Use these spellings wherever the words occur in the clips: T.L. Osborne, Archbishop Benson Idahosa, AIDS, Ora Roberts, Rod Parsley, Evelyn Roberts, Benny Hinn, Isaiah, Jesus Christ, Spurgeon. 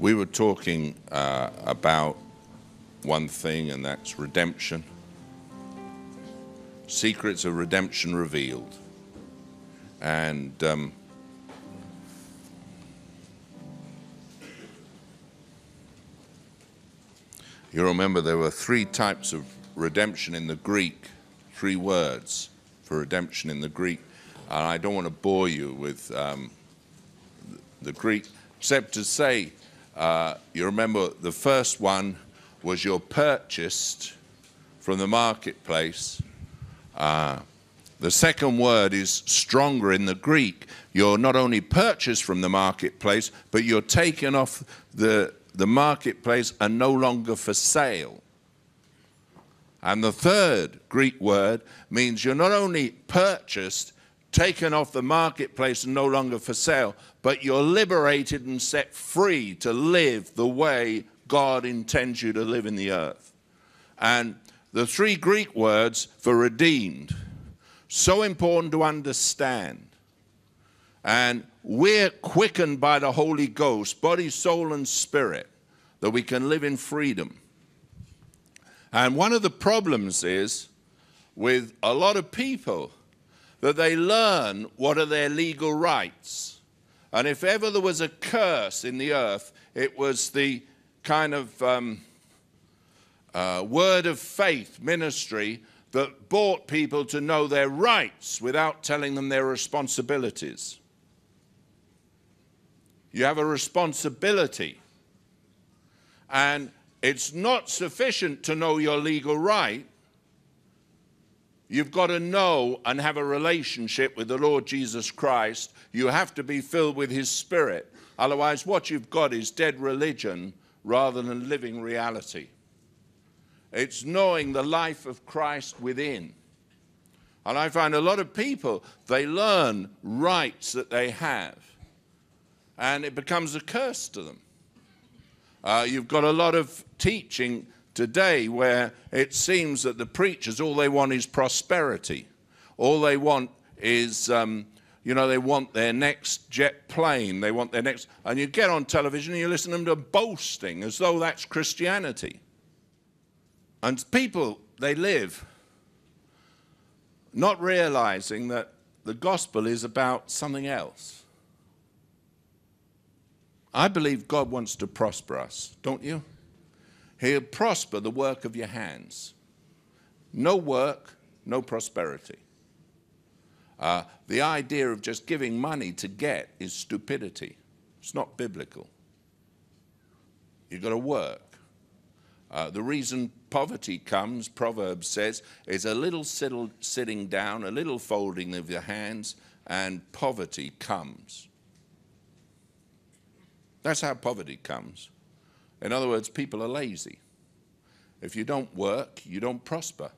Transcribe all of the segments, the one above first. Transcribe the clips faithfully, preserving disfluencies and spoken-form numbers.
We were talking uh, about one thing, and that's redemption. Secrets of redemption revealed. And um, you remember there were three types of redemption in the Greek, three words for redemption in the Greek. And I don't want to bore you with um, the Greek, except to say, uh, you remember the first one was you're purchased from the marketplace. Uh, the second word is stronger in the Greek. You're not only purchased from the marketplace, but you're taken off the, the marketplace and no longer for sale. And the third Greek word means you're not only purchased, taken off the marketplace and no longer for sale, but you're liberated and set free to live the way God intends you to live in the earth. And the three Greek words for redeemed, so important to understand. And we're quickened by the Holy Ghost, body, soul, and spirit, that we can live in freedom. And one of the problems is with a lot of people that they learn what are their legal rights. And if ever there was a curse in the earth, it was the kind of um, uh, word of faith ministry that brought people to know their rights without telling them their responsibilities. You have a responsibility. And it's not sufficient to know your legal right. You've got to know and have a relationship with the Lord Jesus Christ. You have to be filled with his spirit. Otherwise, what you've got is dead religion rather than living reality. It's knowing the life of Christ within. And I find a lot of people, they learn rights that they have, and it becomes a curse to them. Uh, you've got a lot of teaching today where it seems that the preachers, all they want is prosperity. All they want is, um, you know, they want their next jet plane. They want their next... And you get on television and you listen to them to boasting as though that's Christianity. And people, they live not realizing that the gospel is about something else. I believe God wants to prosper us, don't you? He'll prosper the work of your hands. No work, no prosperity. Uh, the idea of just giving money to get is stupidity. It's not biblical. You've got to work. Uh, the reason poverty comes, Proverbs says, is a little sitting down, a little folding of your hands, and poverty comes. That's how poverty comes. In other words, people are lazy. If you don't work, you don't prosper.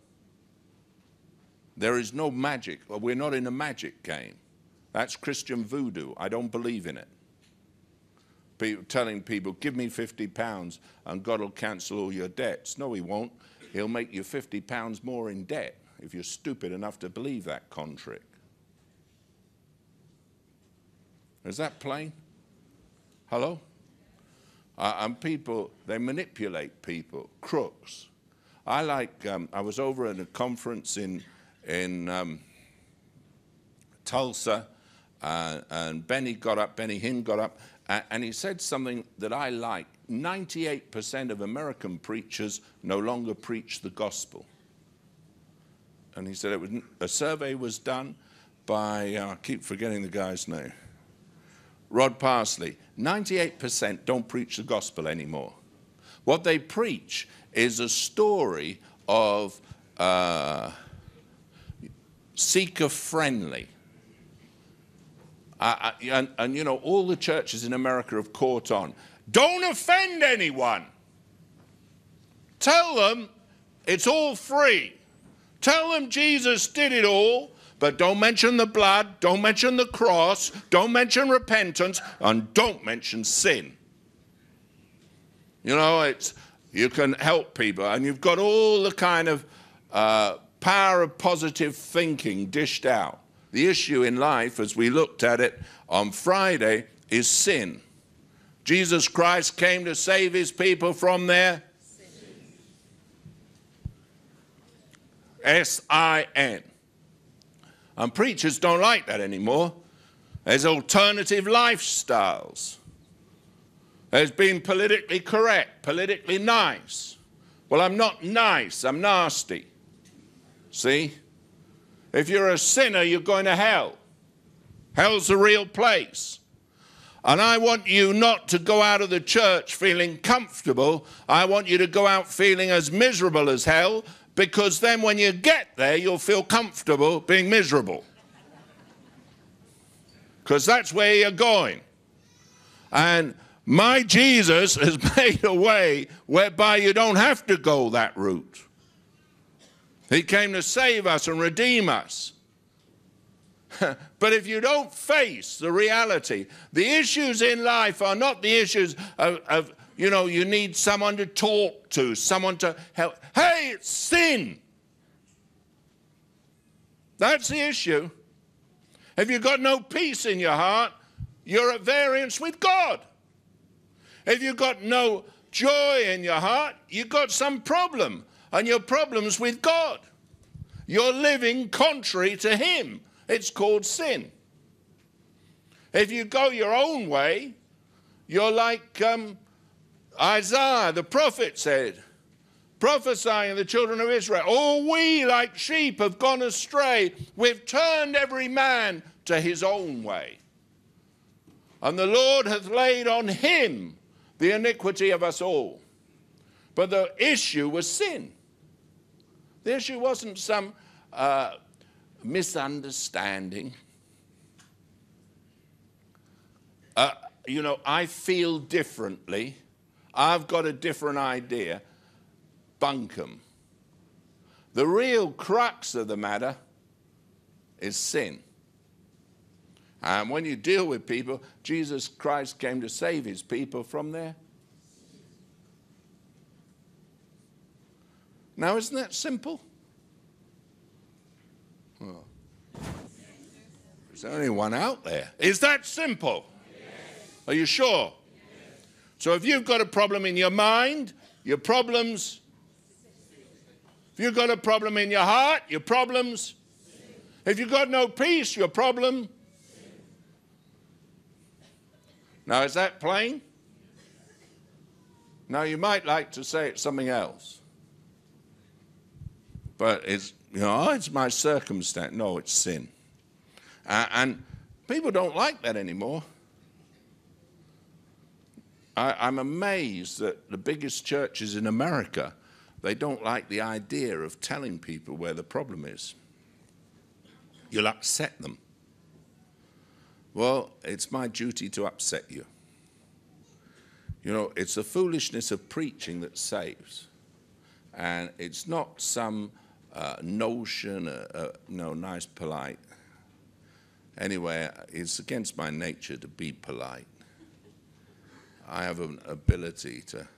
There is no magic. We're not in a magic game. That's Christian voodoo. I don't believe in it. People telling people, give me fifty pounds and God will cancel all your debts. No, he won't. He'll make you fifty pounds more in debt if you're stupid enough to believe that contract. Is that plain? Hello? Uh, and people, they manipulate people, crooks. I like, um, I was over at a conference in, in um, Tulsa, uh, and Benny got up, Benny Hinn got up, and, and he said something that I like. ninety-eight percent of American preachers no longer preach the gospel. And he said it was, a survey was done by, uh, I keep forgetting the guy's name, Rod Parsley. ninety-eight percent don't preach the gospel anymore. What they preach is a story of uh, seeker-friendly. Uh, and, and, you know, all the churches in America have caught on. Don't offend anyone. Tell them it's all free. Tell them Jesus did it all. But don't mention the blood, don't mention the cross, don't mention repentance, and don't mention sin. You know, it's, you can help people, and you've got all the kind of uh, power of positive thinking dished out. The issue in life, as we looked at it on Friday, is sin. Jesus Christ came to save his people from their sins. S I N. And preachers don't like that anymore. There's alternative lifestyles. There's being politically correct, politically nice. Well, I'm not nice, I'm nasty. See? If you're a sinner, you're going to hell. Hell's the real place. And I want you not to go out of the church feeling comfortable. I want you to go out feeling as miserable as hell, because then when you get there, you'll feel comfortable being miserable. Because that's where you're going. And my Jesus has made a way whereby you don't have to go that route. He came to save us and redeem us. But if you don't face the reality, the issues in life are not the issues of, of, you know, you need someone to talk to, someone to help. Hey, it's sin. That's the issue. If you've got no peace in your heart, you're at variance with God. If you've got no joy in your heart, you've got some problem. And your problem's with God. You're living contrary to him. It's called sin. If you go your own way, you're like um, Isaiah, the prophet, said, prophesying of the children of Israel, all we like sheep have gone astray. We've turned every man to his own way. And the Lord hath laid on him the iniquity of us all. But the issue was sin. The issue wasn't some uh, misunderstanding. Uh, you know, I feel differently. I've got a different idea. Bunkum. The real crux of the matter is sin. And when you deal with people, Jesus Christ came to save his people from their. Now, isn't that simple? Oh. There's only one out there. Is that simple? Yes. Are you sure? Yes. So if you've got a problem in your mind, your problem's. If you've got a problem in your heart, your problem's. If you've got no peace, your problem. Now, is that plain? Now, you might like to say it's something else. But it's, you know, oh, it's my circumstance. No, it's sin. Uh, and people don't like that anymore. I, I'm amazed that the biggest churches in America, they don't like the idea of telling people where the problem is. You'll upset them. Well, it's my duty to upset you. You know, it's the foolishness of preaching that saves. And it's not some Uh, notion, uh, uh, no, nice, polite. Anyway, it's against my nature to be polite. I have an ability to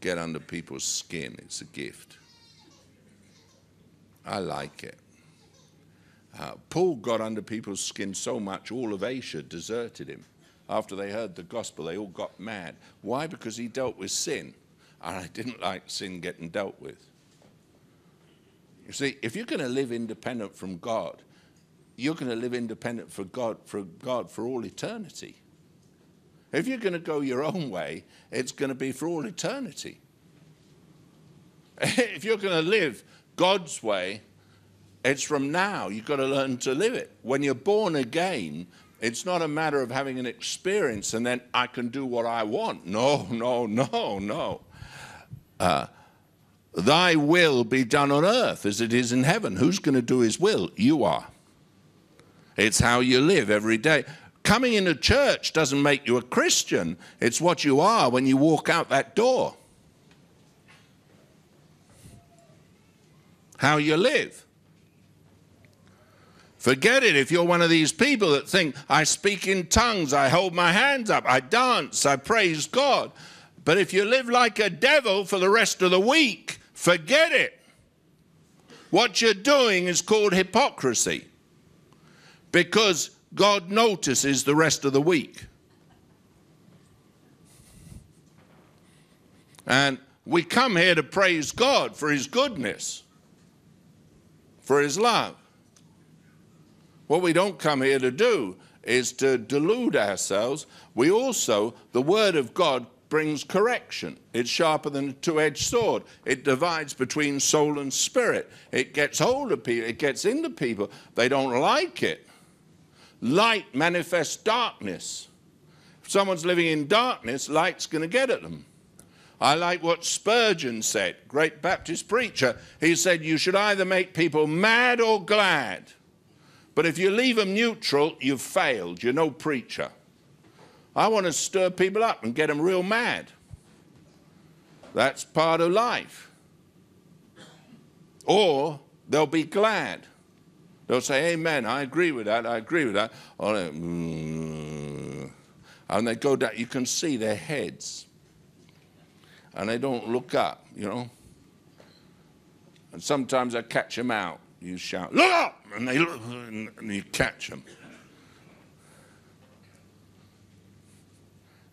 get under people's skin. It's a gift. I like it. Uh, Paul got under people's skin so much, all of Asia deserted him. After they heard the gospel, they all got mad. Why? Because he dealt with sin. And I didn't like sin getting dealt with. You see, if you're going to live independent from God, you're going to live independent for God, for God for all eternity. If you're going to go your own way, it's going to be for all eternity. If you're going to live God's way, it's from now. You've got to learn to live it. When you're born again, it's not a matter of having an experience and then I can do what I want. No, no, no, no. Uh, Thy will be done on earth as it is in heaven. Who's going to do his will? You are. It's how you live every day. Coming into church doesn't make you a Christian. It's what you are when you walk out that door. How you live. Forget it if you're one of these people that think, I speak in tongues, I hold my hands up, I dance, I praise God. But if you live like a devil for the rest of the week, forget it. What you're doing is called hypocrisy, because God notices the rest of the week. And we come here to praise God for his goodness, for his love. What we don't come here to do is to delude ourselves. We also, the word of God brings correction. It's sharper than a two-edged sword. It divides between soul and spirit. It gets hold of people. It gets into people. They don't like it. Light manifests darkness. If someone's living in darkness, light's going to get at them. I like what Spurgeon said, great Baptist preacher. He said, you should either make people mad or glad. But if you leave them neutral, you've failed. You're no preacher. I want to stir people up and get them real mad. That's part of life. Or they'll be glad. They'll say, amen, I agree with that, I agree with that. Or, mm. And they go down, you can see their heads. And they don't look up, you know. And sometimes I catch them out. You shout, look up! And they look, and you catch them.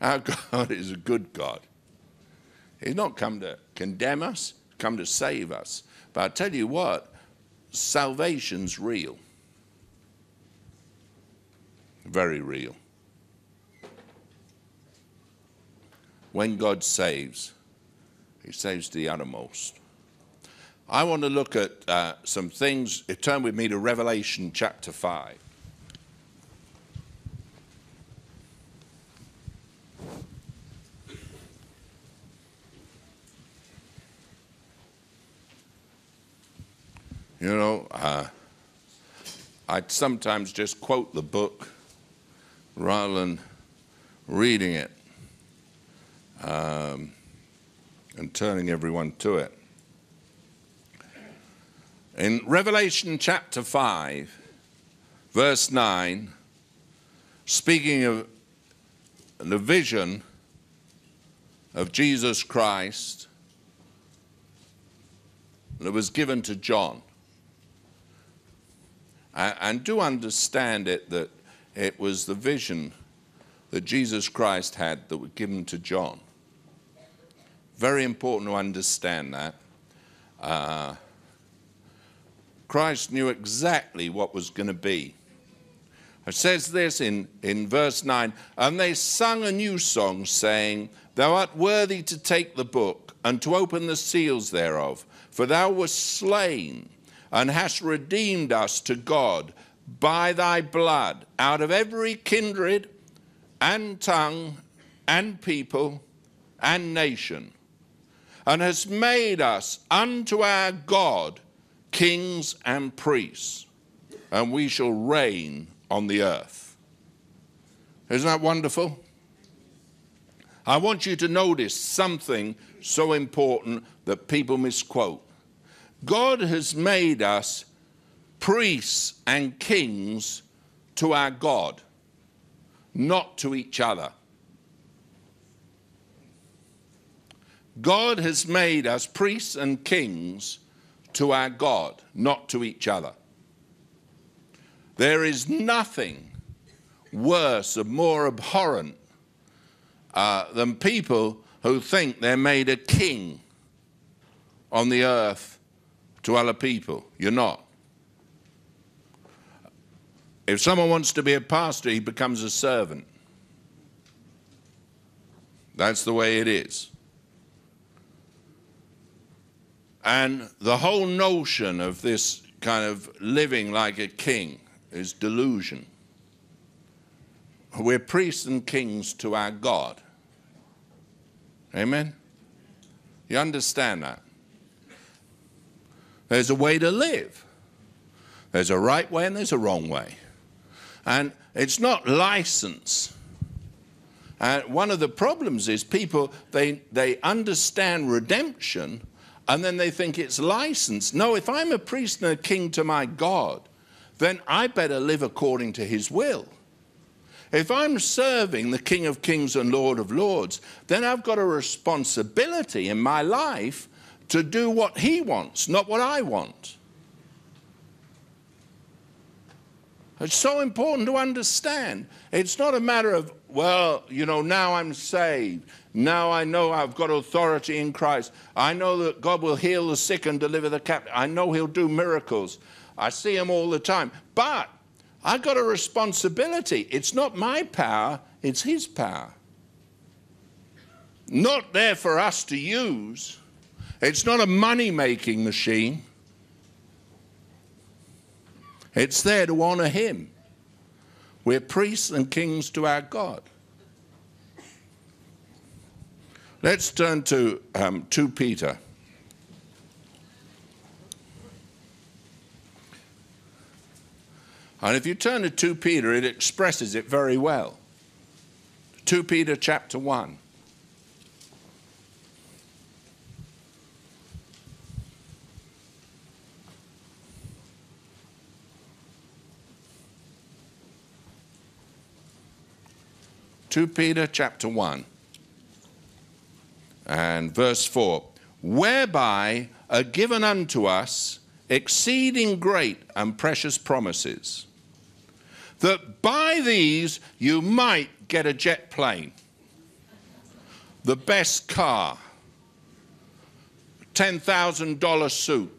Our God is a good God. He's not come to condemn us, he's come to save us. But I tell you what, salvation's real. Very real. When God saves, he saves to the uttermost. I want to look at uh, some things. Turn with me to Revelation chapter five. You know, uh, I sometimes just quote the book rather than reading it um, and turning everyone to it. In Revelation chapter five, verse nine, speaking of the vision of Jesus Christ that was given to John. And do understand it that it was the vision that Jesus Christ had that was given to John. Very important to understand that. Uh, Christ knew exactly what was going to be. It says this in, in verse nine, and they sung a new song saying, thou art worthy to take the book and to open the seals thereof, for thou wast slain, and hast redeemed us to God by thy blood out of every kindred and tongue and people and nation, and hast made us unto our God kings and priests, and we shall reign on the earth. Isn't that wonderful? I want you to notice something so important that people misquote. God has made us priests and kings to our God, not to each other. God has made us priests and kings to our God, not to each other. There is nothing worse or more abhorrent uh, than people who think they're made a king on the earth to other people. You're not. If someone wants to be a pastor, he becomes a servant. That's the way it is. And the whole notion of this kind of living like a king is delusion. We're priests and kings to our God. Amen? You understand that? There's a way to live. There's a right way and there's a wrong way. And it's not license. And one of the problems is people, they, they understand redemption and then they think it's license. No, if I'm a priest and a king to my God, then I better live according to his will. If I'm serving the King of Kings and Lord of Lords, then I've got a responsibility in my life to do what he wants, not what I want. It's so important to understand. It's not a matter of well, you know, now I'm saved. Now I know I've got authority in Christ. I know that God will heal the sick and deliver the captive. I know he'll do miracles. I see him all the time. But I've got a responsibility. It's not my power, it's his power. Not there for us to use. It's not a money-making machine. It's there to honor him. We're priests and kings to our God. Let's turn to um, Second Peter. And if you turn to Second Peter, it expresses it very well. Second Peter chapter one. Second Peter chapter one and verse four, whereby are given unto us exceeding great and precious promises, that by these you might get a jet plane, the best car, ten thousand dollar suit,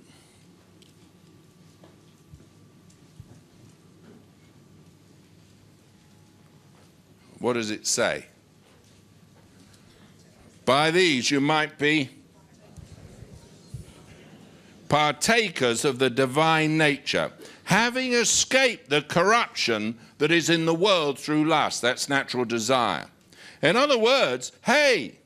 what does it say? By these you might be partakers of the divine nature, having escaped the corruption that is in the world through lust. That's natural desire. In other words, hey,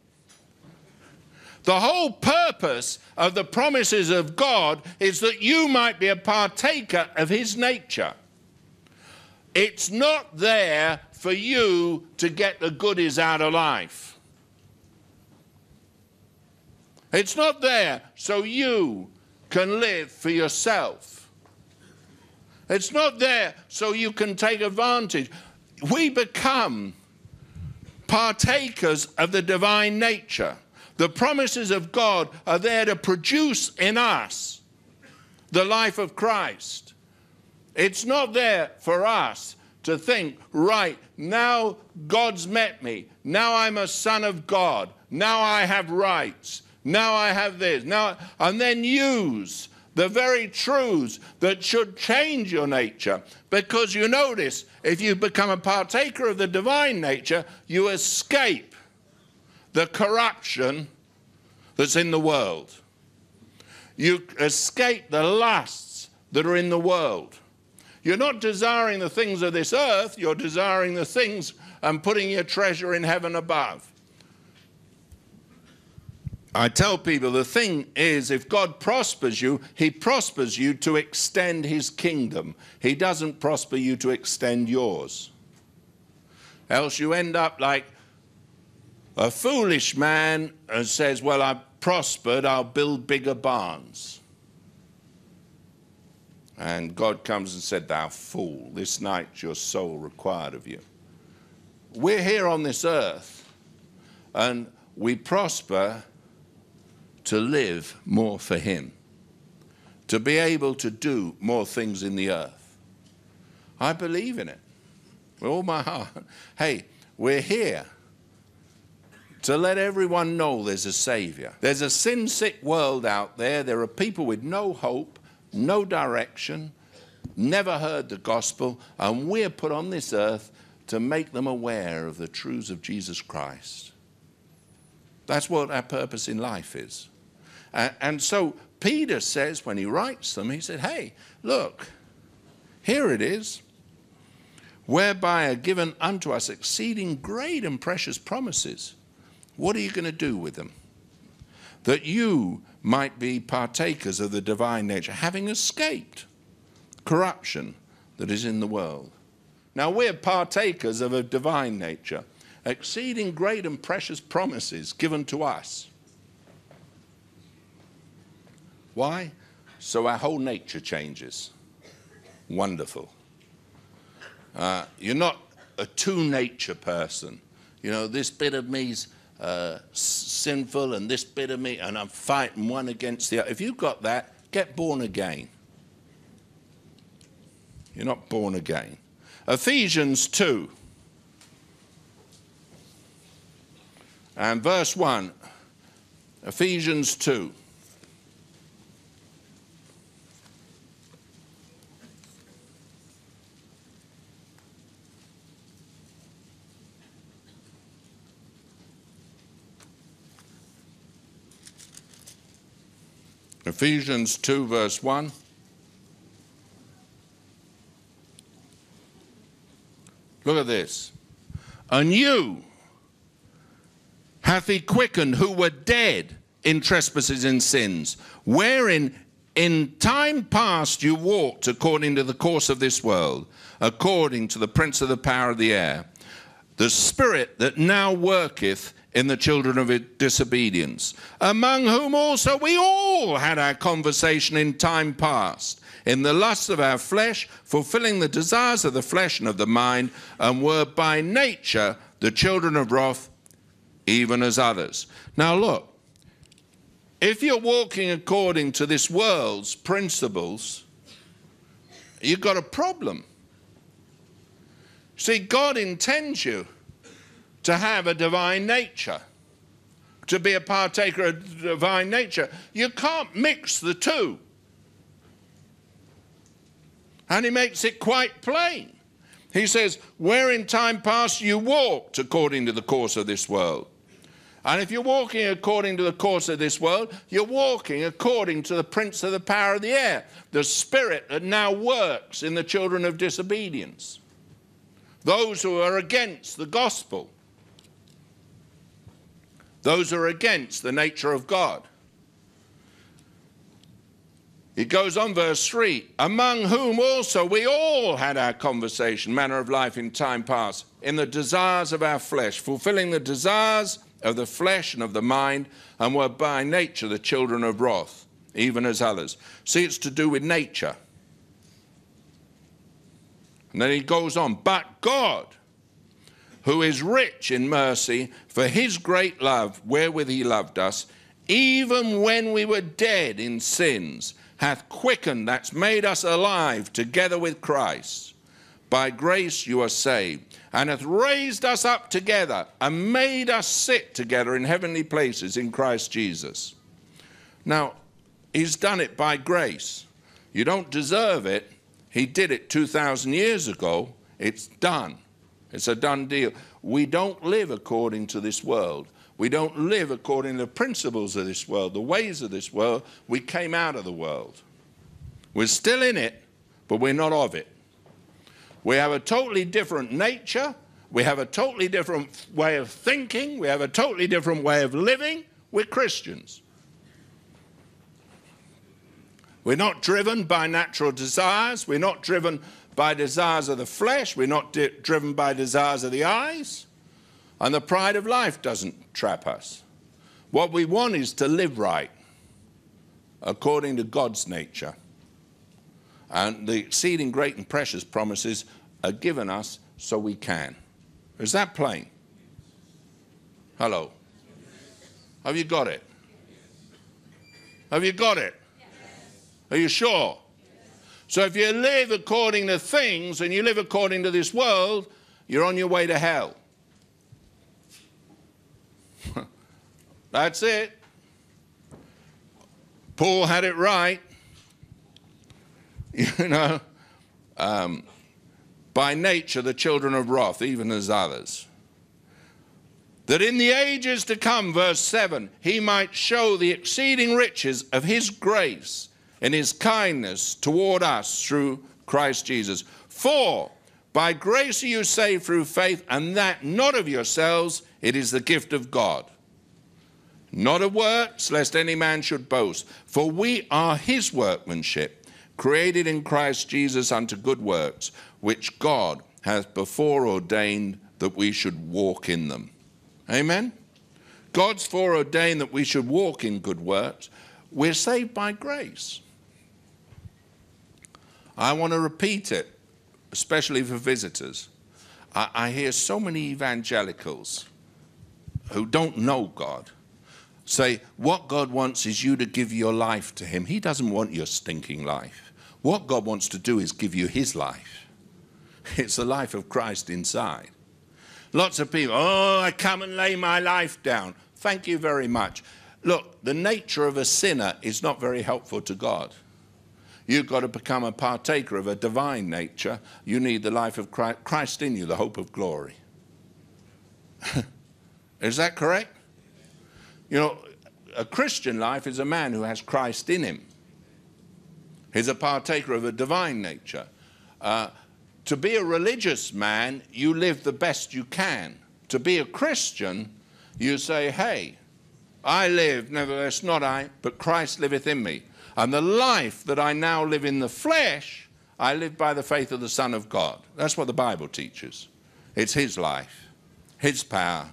the whole purpose of the promises of God is that you might be a partaker of his nature. It's not there for you to get the goodies out of life. It's not there so you can live for yourself. It's not there so you can take advantage. We become partakers of the divine nature. The promises of God are there to produce in us the life of Christ. It's not there for us to think, right, now God's met me. Now I'm a son of God. Now I have rights. Now I have this. Now, and then use the very truths that should change your nature. Because you notice, if you become a partaker of the divine nature, you escape the corruption that's in the world. You escape the lusts that are in the world. You're not desiring the things of this earth, you're desiring the things and putting your treasure in heaven above. I tell people the thing is, if God prospers you, he prospers you to extend his kingdom. He doesn't prosper you to extend yours. Else you end up like a foolish man and says, well, I've prospered, I'll build bigger barns. And God comes and said, thou fool, this night your soul required of you. We're here on this earth, and we prosper to live more for him, to be able to do more things in the earth. I believe in it with all my heart. Hey, we're here to let everyone know there's a Savior. There's a sin-sick world out there. There are people with no hope, no direction, never heard the gospel, and we're put on this earth to make them aware of the truths of Jesus Christ. That's what our purpose in life is. Uh, and so Peter says, when he writes them, he said, hey, look, here it is, whereby are given unto us exceeding great and precious promises. What are you going to do with them? That you might be partakers of the divine nature, having escaped corruption that is in the world. Now we're partakers of a divine nature, exceeding great and precious promises given to us. Why? So our whole nature changes. Wonderful. Uh, you're not a two-nature person. You know, this bit of me's Uh, sinful and this bit of me, and I'm fighting one against the other. If you've got that, get born again. You're not born again. Ephesians two And verse one, Ephesians two. Ephesians two, verse one. Look at this. And you hath he quickened who were dead in trespasses and sins, wherein in time past you walked according to the course of this world, according to the prince of the power of the air, the spirit that now worketh in the children of disobedience, among whom also we all had our conversation in time past, in the lusts of our flesh, fulfilling the desires of the flesh and of the mind, and were by nature the children of wrath, even as others. Now look, if you're walking according to this world's principles, you've got a problem. See, God intends you to have a divine nature, to be a partaker of divine nature. You can't mix the two. And he makes it quite plain. He says, where in time past you walked according to the course of this world. And if you're walking according to the course of this world, you're walking according to the prince of the power of the air, the spirit that now works in the children of disobedience, those who are against the gospel, those who are against the nature of God. It goes on, verse three, among whom also we all had our conversation, manner of life in time past, in the desires of our flesh, fulfilling the desires of the flesh and of the mind, and were by nature the children of wrath, even as others. See, it's to do with nature. And then he goes on, but God, who is rich in mercy, for his great love, wherewith he loved us, even when we were dead in sins, hath quickened, that's made us alive together with Christ. By grace you are saved, and hath raised us up together, and made us sit together in heavenly places in Christ Jesus. Now, he's done it by grace. You don't deserve it. He did it two thousand years ago. It's done. It's a done deal. We don't live according to this world. We don't live according to the principles of this world, the ways of this world. We came out of the world. We're still in it, but we're not of it. We have a totally different nature. We have a totally different way of thinking. We have a totally different way of living. We're Christians. We're not driven by natural desires. We're not driven by desires of the flesh. We're not driven by desires of the eyes. And the pride of life doesn't trap us. What we want is to live right, according to God's nature. And the exceeding great and precious promises are given us so we can. Is that plain? Hello? Have you got it? Have you got it? Are you sure? Yes. So if you live according to things and you live according to this world, you're on your way to hell. That's it. Paul had it right. You know, um, by nature the children of wrath, even as others. That in the ages to come, verse seven, he might show the exceeding riches of his grace and his kindness toward us through Christ Jesus. For by grace are you saved through faith, and that not of yourselves, it is the gift of God. Not of works, lest any man should boast. For we are his workmanship, created in Christ Jesus unto good works, which God hath before ordained that we should walk in them. Amen? God's foreordained that we should walk in good works. We're saved by grace. I want to repeat it, especially for visitors. I, I hear so many evangelicals who don't know God say, what God wants is you to give your life to him. He doesn't want your stinking life. What God wants to do is give you his life. It's the life of Christ inside. Lots of people, oh, I come and lay my life down. Thank you very much. Look, the nature of a sinner is not very helpful to God. You've got to become a partaker of a divine nature. You need the life of Christ, Christ in you, the hope of glory. Is that correct? You know, a Christian life is a man who has Christ in him. He's a partaker of a divine nature. Uh, to be a religious man, you live the best you can. To be a Christian, you say, hey, I live, nevertheless not I, but Christ liveth in me. And the life that I now live in the flesh, I live by the faith of the Son of God. That's what the Bible teaches. It's his life, his power,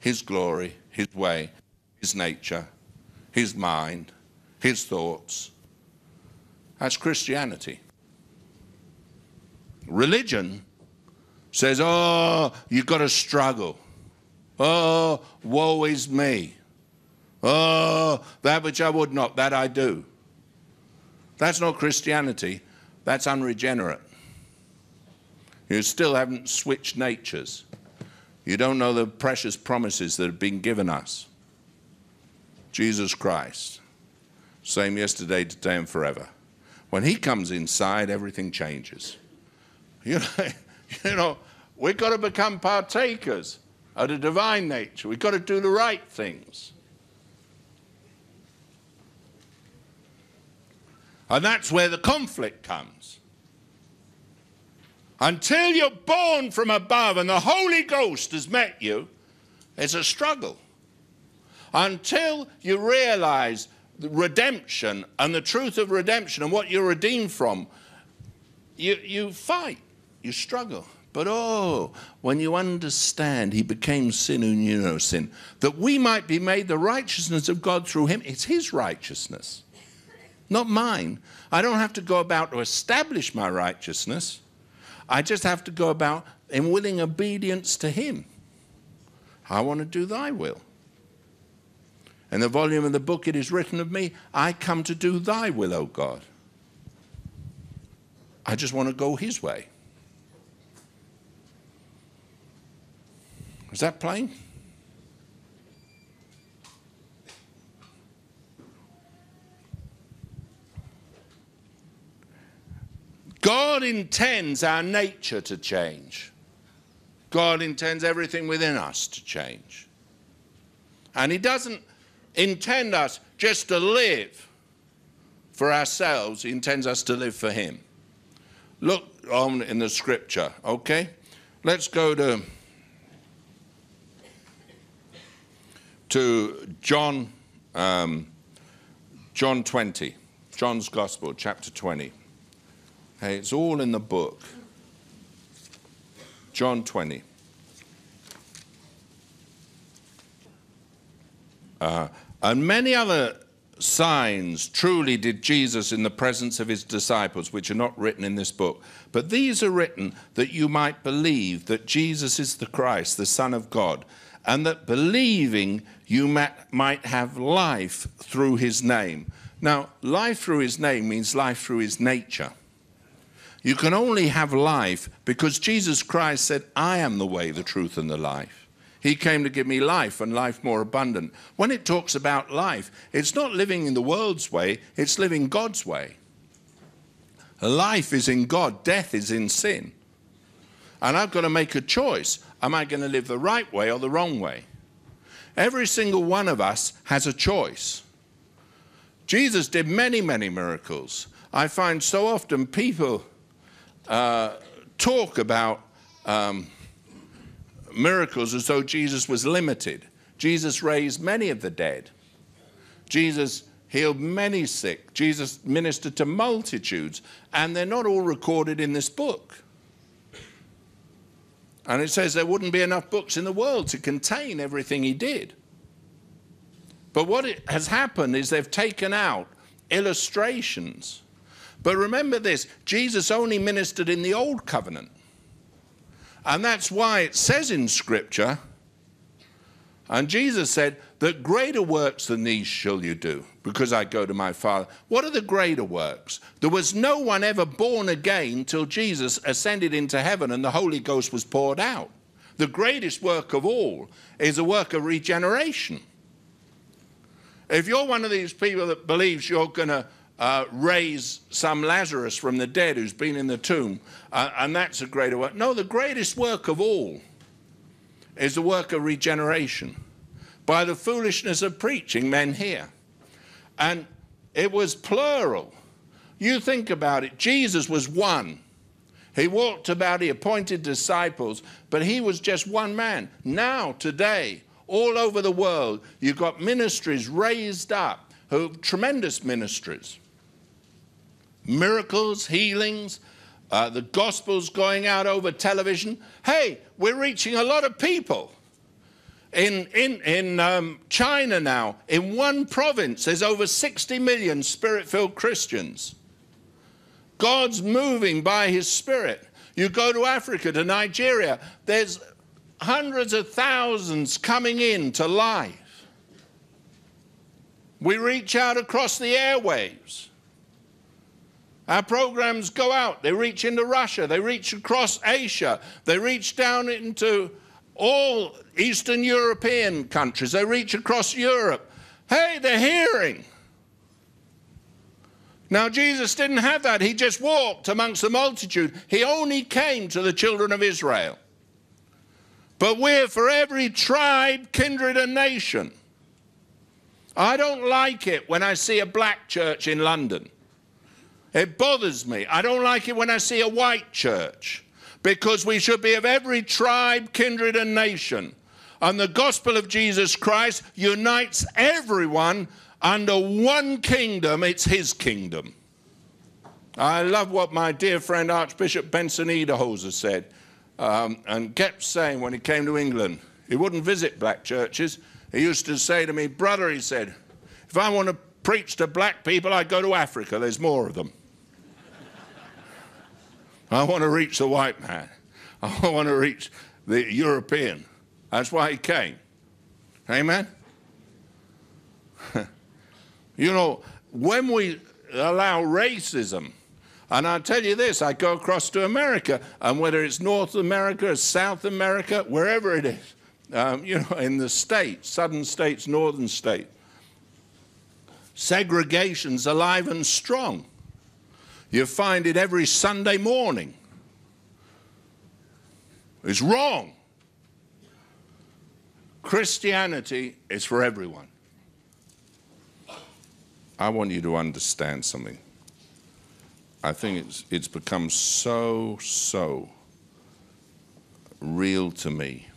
his glory, his way, his nature, his mind, his thoughts. That's Christianity. Religion says, oh, you've got to struggle. Oh, woe is me. Oh, that which I would not, that I do. That's not Christianity. That's unregenerate. You still haven't switched natures. You don't know the precious promises that have been given us. Jesus Christ, same yesterday, today, and forever. When he comes inside, everything changes. You know, you know, we've got to become partakers of the divine nature. We've got to do the right things. And that's where the conflict comes. Until you're born from above and the Holy Ghost has met you, it's a struggle. Until you realize the redemption and the truth of redemption and what you're redeemed from, you, you fight, you struggle. But oh, when you understand he became sin who knew no sin, that we might be made the righteousness of God through him. It's his righteousness, not mine. I don't have to go about to establish my righteousness. I just have to go about in willing obedience to him. I want to do thy will. In the volume of the book it is written of me, I come to do thy will, O God. I just want to go his way. Is that plain? God intends our nature to change. God intends everything within us to change. And he doesn't intend us just to live for ourselves. He intends us to live for him. Look on in the scripture, okay? Let's go to, to John, um, John twenty, John's Gospel, chapter twenty. Hey, it's all in the book. John twenty. Uh, and many other signs truly did Jesus in the presence of his disciples, which are not written in this book. But these are written that you might believe that Jesus is the Christ, the Son of God, and that believing you might have life through his name. Now, life through his name means life through his nature. You can only have life because Jesus Christ said, I am the way, the truth, and the life. He came to give me life and life more abundant. When it talks about life, it's not living in the world's way, it's living God's way. Life is in God, death is in sin. And I've got to make a choice. Am I going to live the right way or the wrong way? Every single one of us has a choice. Jesus did many, many miracles. I find so often people uh, talk about um, miracles as though Jesus was limited. Jesus raised many of the dead. Jesus healed many sick. Jesus ministered to multitudes, and they're not all recorded in this book. And it says there wouldn't be enough books in the world to contain everything he did. But what it has happened is they've taken out illustrations. But remember this, Jesus only ministered in the old covenant. And that's why it says in Scripture, and Jesus said, that greater works than these shall you do, because I go to my Father. What are the greater works? There was no one ever born again till Jesus ascended into heaven and the Holy Ghost was poured out. The greatest work of all is a work of regeneration. If you're one of these people that believes you're going to uh, raise some Lazarus from the dead who's been in the tomb, uh, and that's a greater work. No, the greatest work of all is the work of regeneration. By the foolishness of preaching, men hear. And it was plural. You think about it. Jesus was one. He walked about, he appointed disciples, but he was just one man. Now, today, all over the world, you've got ministries raised up, who, tremendous ministries. Miracles, healings, uh, the gospel's going out over television. Hey, we're reaching a lot of people. In, in, in um, China now, in one province, there's over sixty million spirit-filled Christians. God's moving by his Spirit. You go to Africa, to Nigeria, there's hundreds of thousands coming in to life. We reach out across the airwaves. Our programs go out. They reach into Russia. They reach across Asia. They reach down into all Eastern European countries. They reach across Europe. Hey, they're hearing. Now, Jesus didn't have that. He just walked amongst the multitude. He only came to the children of Israel. But we're for every tribe, kindred, and nation. I don't like it when I see a black church in London. It bothers me. I don't like it when I see a white church, because we should be of every tribe, kindred, and nation. And the gospel of Jesus Christ unites everyone under one kingdom. It's his kingdom. I love what my dear friend Archbishop Benson Idahosa said, um, and kept saying when he came to England. He wouldn't visit black churches. He used to say to me, brother, he said, if I want to preach to black people, I go to Africa. There's more of them. I want to reach the white man. I want to reach the European. That's why he came. Amen? You know, when we allow racism, and I'll tell you this, I go across to America, and whether it's North America or South America, wherever it is, um, you know, in the states, southern states, northern states, segregation's alive and strong. You find it every Sunday morning. It's wrong. Christianity is for everyone. I want you to understand something. I think it's, it's become so, so real to me.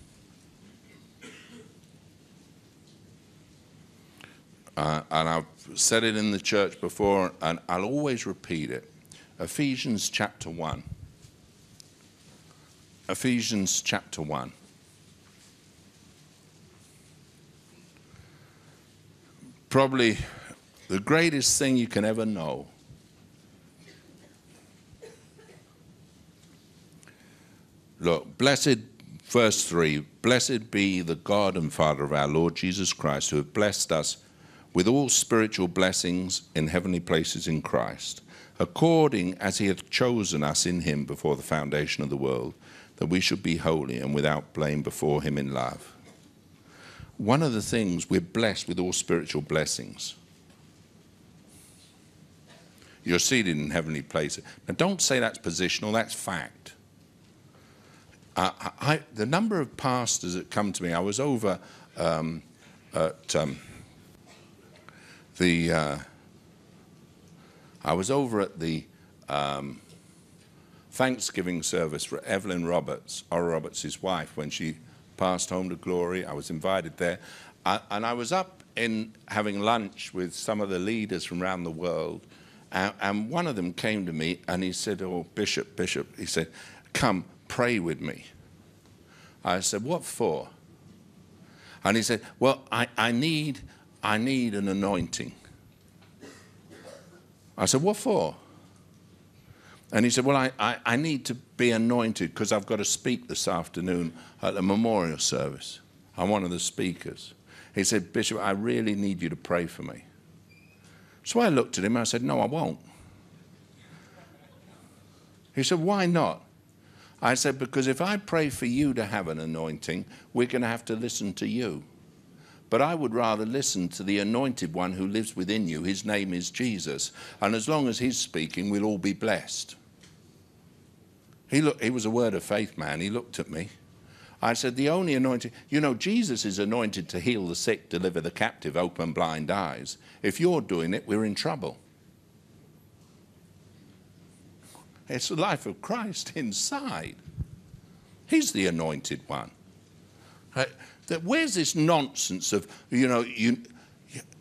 Uh, and I've said it in the church before, and I'll always repeat it. Ephesians chapter one. Ephesians chapter one. Probably the greatest thing you can ever know. Look, blessed, verse three, blessed be the God and Father of our Lord Jesus Christ, who have blessed us with all spiritual blessings in heavenly places in Christ, according as he hath chosen us in him before the foundation of the world, that we should be holy and without blame before him in love. One of the things, we're blessed with all spiritual blessings. You're seated in heavenly places. Now, don't say that's positional, that's fact. Uh, I, I, the number of pastors that come to me, I was over um, at um, the, uh, I was over at the um, Thanksgiving service for Evelyn Roberts, Ora Roberts' wife, when she passed home to glory. I was invited there. Uh, and I was up in having lunch with some of the leaders from around the world. And one of them came to me and he said, oh, Bishop, Bishop, he said, come pray with me. I said, what for? And he said, well, I, I, need, I need an anointing. I said, what for? And he said, well, I, I, I need to be anointed because I've got to speak this afternoon at the memorial service. I'm one of the speakers. He said, Bishop, I really need you to pray for me. So I looked at him and I said, no, I won't. He said, why not? I said, because if I pray for you to have an anointing, we're going to have to listen to you. But I would rather listen to the anointed one who lives within you. His name is Jesus. And as long as he's speaking, we'll all be blessed. He, looked, he was a word of faith man. He looked at me. I said, the only anointing, you know, Jesus is anointed to heal the sick, deliver the captive, open blind eyes. If you're doing it, we're in trouble. It's the life of Christ inside. He's the anointed one. Uh, that where's this nonsense of, you know, you,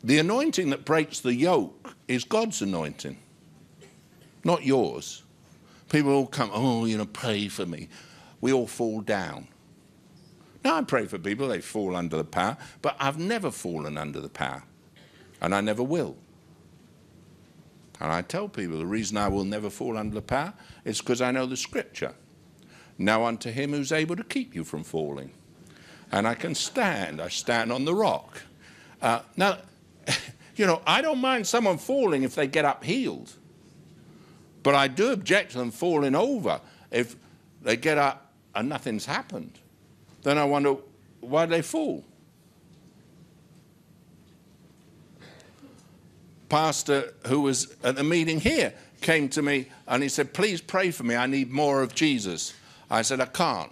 the anointing that breaks the yoke is God's anointing, not yours. People all come, oh, you know, pray for me. We all fall down. Now, I pray for people, they fall under the power, but I've never fallen under the power, and I never will. And I tell people the reason I will never fall under the power is because I know the scripture. Now unto him who's able to keep you from falling. And I can stand. I stand on the rock. Uh, now, you know, I don't mind someone falling if they get up healed. But I do object to them falling over if they get up and nothing's happened. Then I wonder, why did they fall? Pastor who was at the meeting here came to me and he said, please pray for me. I need more of Jesus. I said, I can't.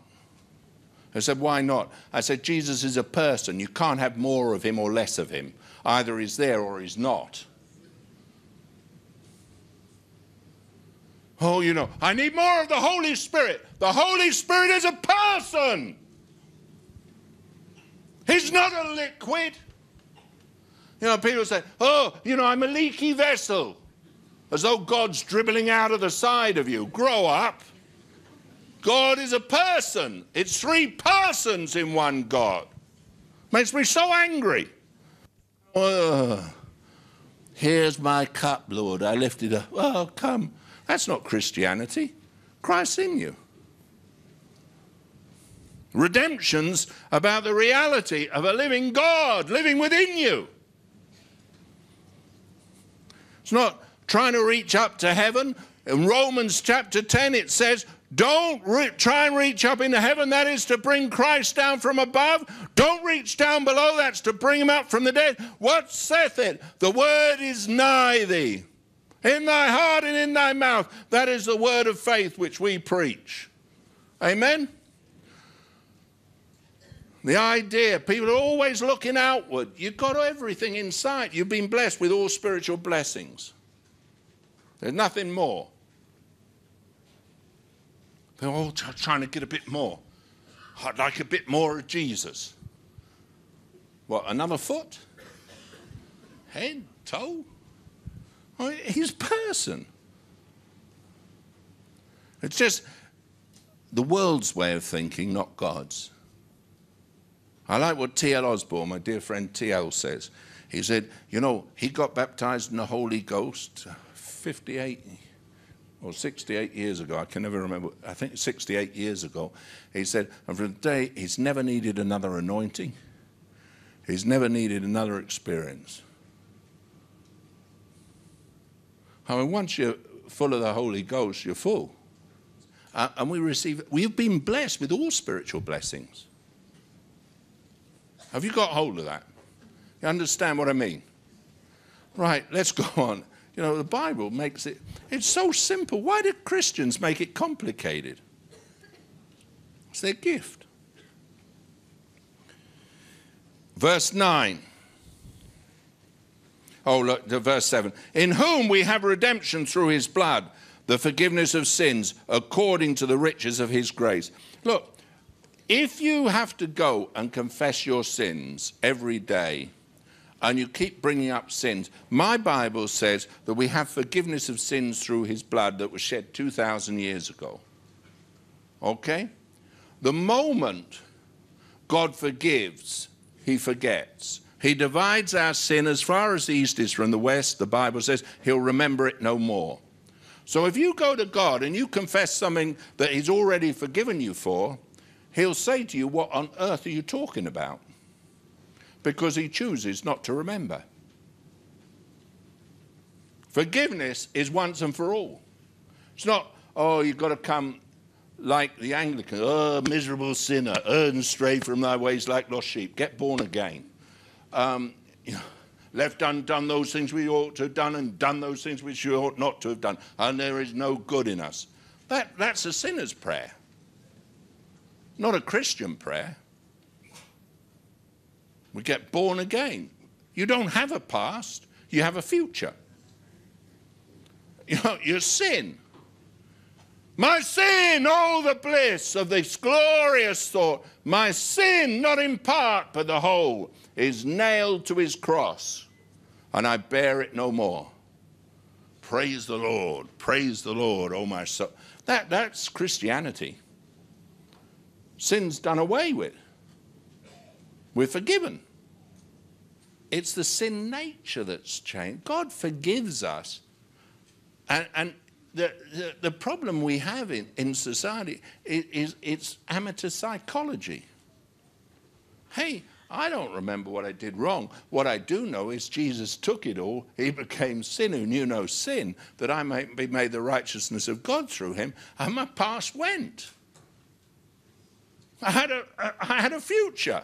I said, why not? I said, Jesus is a person. You can't have more of him or less of him. Either he's there or he's not. Oh, you know, I need more of the Holy Spirit. The Holy Spirit is a person. He's not a liquid. You know, people say, oh, you know, I'm a leaky vessel. As though God's dribbling out of the side of you. Grow up. God is a person. It's three persons in one God. Makes me so angry. Oh, here's my cup, Lord. I lift it up. Oh, come. That's not Christianity. Christ's in you. Redemption's about the reality of a living God living within you. It's not trying to reach up to heaven. In Romans chapter ten, it says, don't re- try and reach up into heaven. That is to bring Christ down from above. Don't reach down below. That's to bring him up from the dead. What saith it? The word is nigh thee, in thy heart and in thy mouth. That is the word of faith which we preach. Amen? The idea, people are always looking outward. You've got everything in sight. You've been blessed with all spiritual blessings. There's nothing more. They're all trying to get a bit more. I'd like a bit more of Jesus. What, another foot? Head? Toe? Oh, he's person. It's just the world's way of thinking, not God's. I like what T L Osborne, my dear friend T L, says. He said, you know, he got baptized in the Holy Ghost fifty-eight or sixty-eight years ago. I can never remember. I think sixty-eight years ago. He said, and from the day, he's never needed another anointing. He's never needed another experience. I mean, once you're full of the Holy Ghost, you're full. Uh, and we receive, we've been blessed with all spiritual blessings. Have you got hold of that? You understand what I mean? Right, let's go on. You know, the Bible makes it, it's so simple. Why do Christians make it complicated? It's their gift. Verse nine. Oh, look, verse seven. In whom we have redemption through his blood, the forgiveness of sins, according to the riches of his grace. Look. If you have to go and confess your sins every day and you keep bringing up sins, my Bible says that we have forgiveness of sins through his blood that was shed two thousand years ago. Okay? The moment God forgives, he forgets. He divides our sin as far as the east is from the west. The Bible says he'll remember it no more. So if you go to God and you confess something that he's already forgiven you for, he'll say to you, what on earth are you talking about? Because he chooses not to remember. Forgiveness is once and for all. It's not, oh, you've got to come like the Anglican, oh, miserable sinner, err and stray from thy ways like lost sheep, get born again. Um, you know, left undone those things we ought to have done, and done those things which we ought not to have done, and there is no good in us. That, that's a sinner's prayer, not a Christian prayer. We get born again. You don't have a past, you have a future. You know, your sin. My sin, oh, the bliss of this glorious thought. My sin, not in part, but the whole, is nailed to his cross, and I bear it no more. Praise the Lord, praise the Lord, oh my soul. That, that's Christianity. Sin's done away with. We're forgiven. It's the sin nature that's changed. God forgives us. And, and the, the, the problem we have in, in society is, is it's amateur psychology. Hey, I don't remember what I did wrong. What I do know is Jesus took it all. He became sin who knew no sin, that I might be made the righteousness of God through him, and my past went. I had a, I had a future.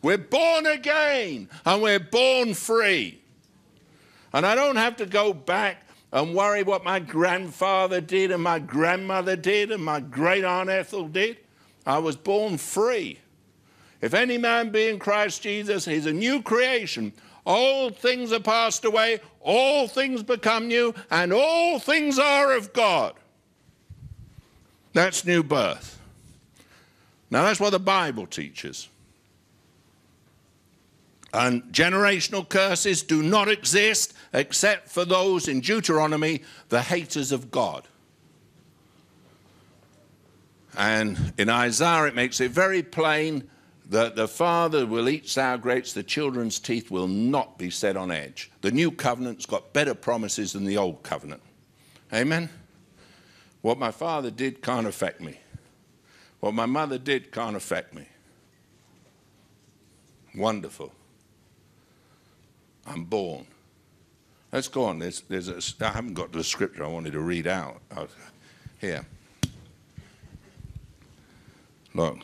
We're born again, and we're born free. And I don't have to go back and worry what my grandfather did and my grandmother did and my great-aunt Ethel did. I was born free. If any man be in Christ Jesus, he's a new creation. Old things are passed away, all things become new, and all things are of God. That's new birth. Now, that's what the Bible teaches. And generational curses do not exist except for those in Deuteronomy, the haters of God. And in Isaiah it makes it very plain that the father will eat sour grapes, the children's teeth will not be set on edge. The new covenant's got better promises than the old covenant. Amen? What my father did can't affect me. What my mother did can't affect me. Wonderful. I'm born. Let's go on. There's, there's a, I haven't got the scripture I wanted to read out. Oh, here. Look.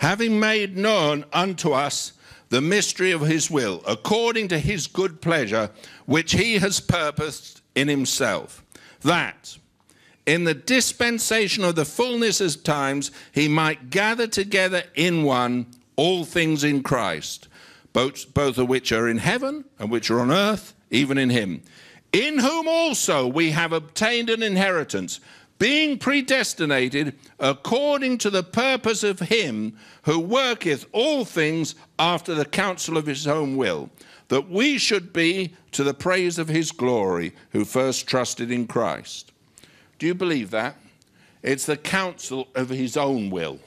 Having made known unto us the mystery of his will, according to his good pleasure, which he has purposed in himself, that in the dispensation of the fullness of times he might gather together in one all things in Christ, Both, both of which are in heaven and which are on earth, even in him, in whom also we have obtained an inheritance, being predestinated according to the purpose of him who worketh all things after the counsel of his own will, that we should be to the praise of his glory, who first trusted in Christ. Do you believe that? It's the counsel of his own will.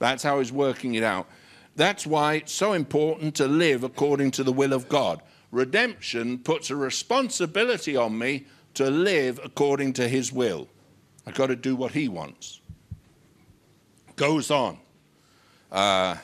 That's how he's working it out. That's why it's so important to live according to the will of God. Redemption puts a responsibility on me to live according to his will. I've got to do what he wants. Goes on. Uh,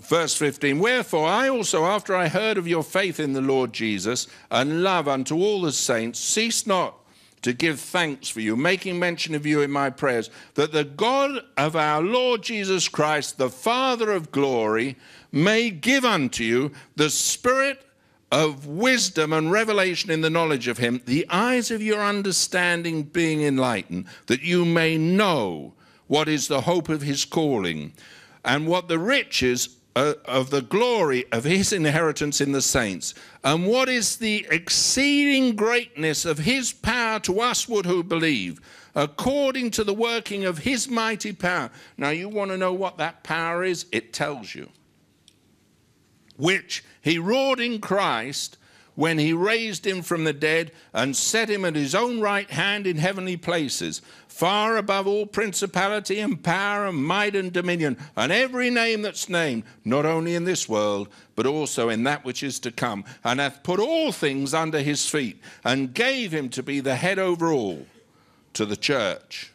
verse fifteen, wherefore I also, after I heard of your faith in the Lord Jesus, and love unto all the saints, cease not to give thanks for you, making mention of you in my prayers, that the God of our Lord Jesus Christ, the Father of glory, may give unto you the spirit of wisdom and revelation in the knowledge of him, the eyes of your understanding being enlightened, that you may know what is the hope of his calling, and what the riches are of the glory of his inheritance in the saints, and what is the exceeding greatness of his power to usward who believe, according to the working of his mighty power. Now, you want to know what that power is? It tells you. Which he wrought in Christ when he raised him from the dead and set him at his own right hand in heavenly places, far above all principality and power and might and dominion, and every name that's named, not only in this world, but also in that which is to come, and hath put all things under his feet, and gave him to be the head over all, to the church.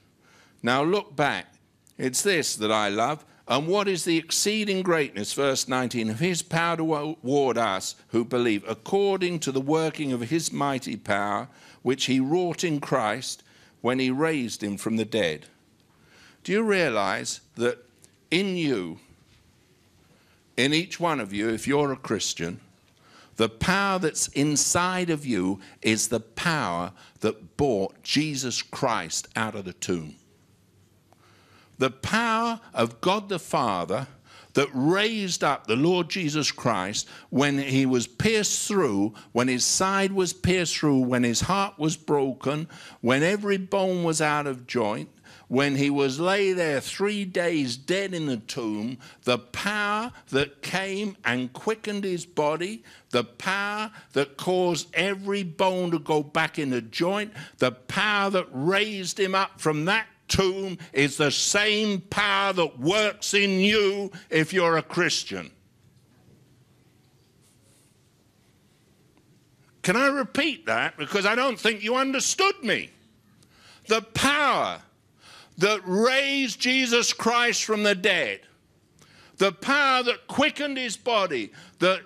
Now look back. It's this that I love. And what is the exceeding greatness, verse nineteen, of his power toward us who believe, according to the working of his mighty power, which he wrought in Christ when he raised him from the dead. Do you realize that in you, in each one of you, if you're a Christian, the power that's inside of you is the power that brought Jesus Christ out of the tomb? The power of God the Father that raised up the Lord Jesus Christ when he was pierced through, when his side was pierced through, when his heart was broken, when every bone was out of joint, when he was lay there three days dead in the tomb, the power that came and quickened his body, the power that caused every bone to go back in the joint, the power that raised him up from that tomb is the same power that works in you if you're a Christian. Can I repeat that? Because I don't think you understood me. The power that raised Jesus Christ from the dead, the power that quickened his body, that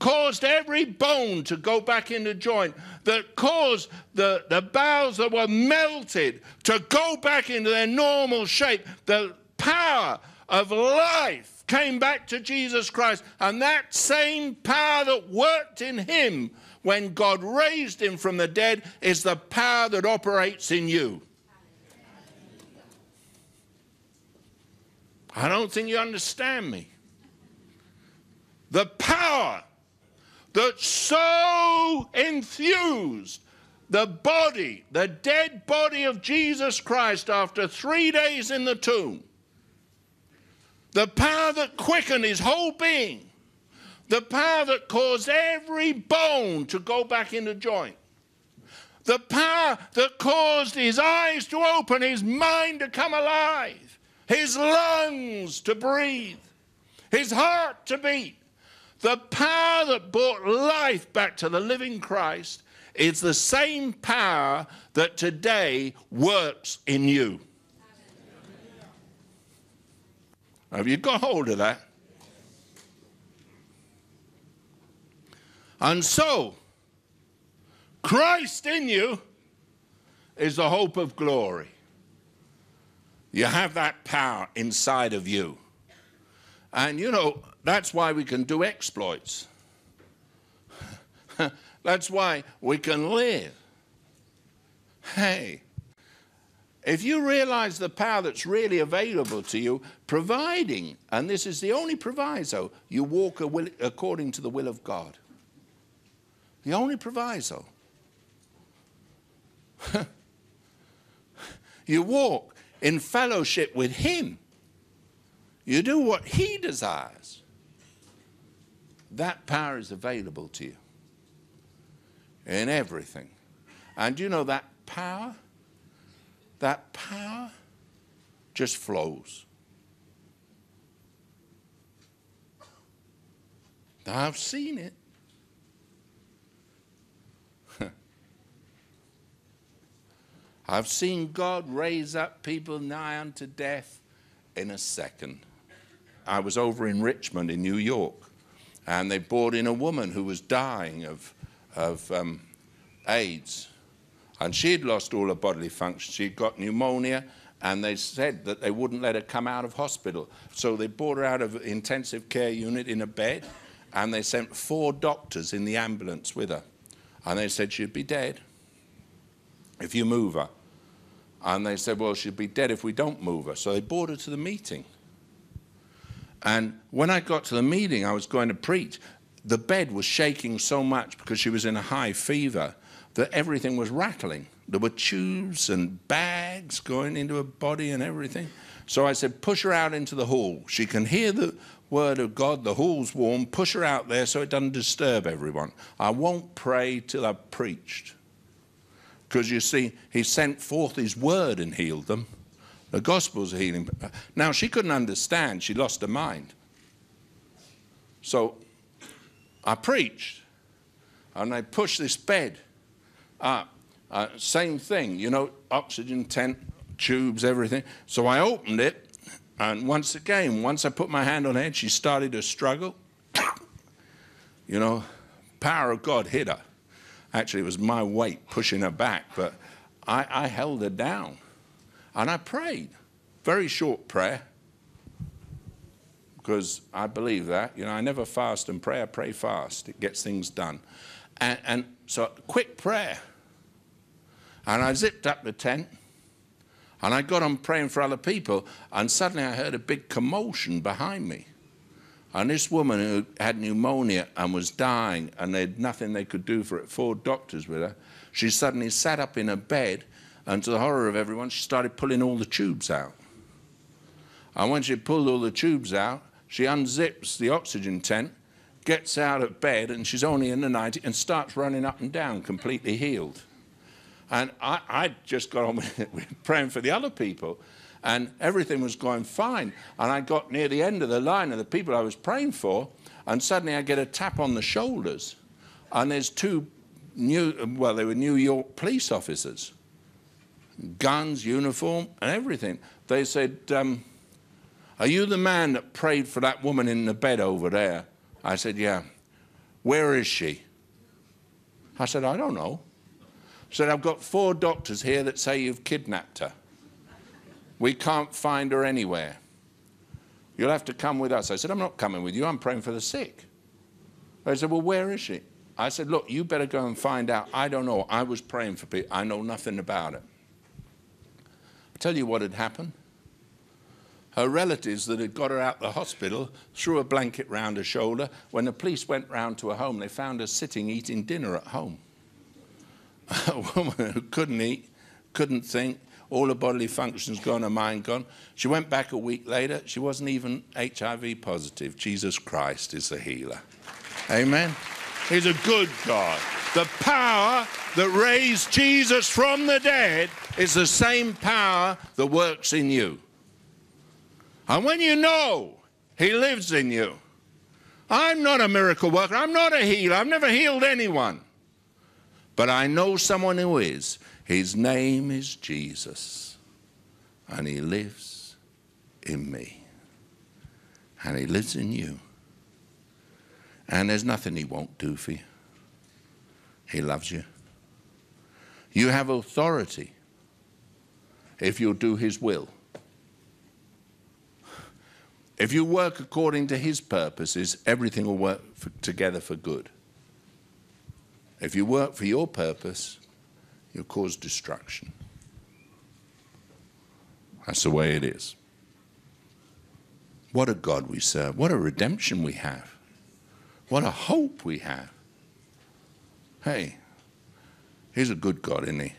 caused every bone to go back into joint, that caused the, the boughs that were melted to go back into their normal shape. The power of life came back to Jesus Christ, and that same power that worked in him when God raised him from the dead is the power that operates in you. I don't think you understand me. The power that so infused the body, the dead body of Jesus Christ after three days in the tomb, the power that quickened his whole being, the power that caused every bone to go back into joint, the power that caused his eyes to open, his mind to come alive, his lungs to breathe, his heart to beat, the power that brought life back to the living Christ is the same power that today works in you. Have you got hold of that? And so, Christ in you is the hope of glory. You have that power inside of you. And you know, that's why we can do exploits. That's why we can live. Hey, if you realize the power that's really available to you, providing, and this is the only proviso, you walk a will, according to the will of God. The only proviso. You walk in fellowship with him. You do what he desires. That power is available to you in everything. And you know that power, that power just flows. I've seen it. I've seen God raise up people nigh unto death in a second. I was over in Richmond in New York, and they brought in a woman who was dying of, of um, AIDS. And she had lost all her bodily function. She'd got pneumonia, and they said that they wouldn't let her come out of hospital. So they brought her out of intensive care unit in a bed, and they sent four doctors in the ambulance with her. And they said she'd be dead if you move her. And they said, well, she'll be dead if we don't move her. So they brought her to the meeting. And when I got to the meeting, I was going to preach. The bed was shaking so much because she was in a high fever that everything was rattling. There were tubes and bags going into her body and everything. So I said, push her out into the hall. She can hear the word of God. The hall's warm. Push her out there so it doesn't disturb everyone. I won't pray till I've preached. Because you see, he sent forth his word and healed them. The gospel's healing. Now, she couldn't understand. She lost her mind. So I preached, and I pushed this bed up. Uh, same thing, you know, oxygen tent, tubes, everything. So I opened it, And once again, once I put my hand on her head, she started to struggle. You know, power of God hit her. Actually, it was my weight pushing her back, but I, I held her down. And I prayed. Very short prayer, because I believe that. You know, I never fast and pray. I pray fast. It gets things done. And, and so, quick prayer. And I zipped up the tent, and I got on praying for other people, and suddenly I heard a big commotion behind me. And this woman who had pneumonia and was dying, and they had nothing they could do for it, four doctors with her, she suddenly sat up in her bed, and to the horror of everyone, she started pulling all the tubes out. And when she pulled all the tubes out, she unzips the oxygen tent, gets out of bed, and she's only in the nineties, and starts running up and down, completely healed. And I, I just got on with, with praying for the other people, and everything was going fine. And I got near the end of the line of the people I was praying for, and suddenly I get a tap on the shoulders, and there's two new, well, they were New York police officers, guns, uniform, and everything. They said, um, "Are you the man that prayed for that woman in the bed over there?" I said, "Yeah." "Where is she?" I said, "I don't know." She said, "I've got four doctors here that say you've kidnapped her. We can't find her anywhere. You'll have to come with us." I said, "I'm not coming with you. I'm praying for the sick." They said, "Well, where is she?" I said, "Look, you better go and find out. I don't know. I was praying for people. I know nothing about it." I'll tell you what had happened. Her relatives that had got her out of the hospital threw a blanket round her shoulder. When the police went round to her home, they found her sitting eating dinner at home. A woman who couldn't eat, couldn't think, all her bodily functions gone, her mind gone. She went back a week later. She wasn't even H I V positive. Jesus Christ is the healer. Amen. He's a good God. The power that raised Jesus from the dead is the same power that works in you. And when you know he lives in you, I'm not a miracle worker, I'm not a healer, I've never healed anyone. But I know someone who is. His name is Jesus. And he lives in me. And he lives in you. And there's nothing he won't do for you. He loves you. You have authority if you'll do his will. If you work according to his purposes, everything will work for, together for good. If you work for your purpose, you'll cause destruction. That's the way it is. What a God we serve. What a redemption we have. What a hope we have. Hey, he's a good God, isn't he?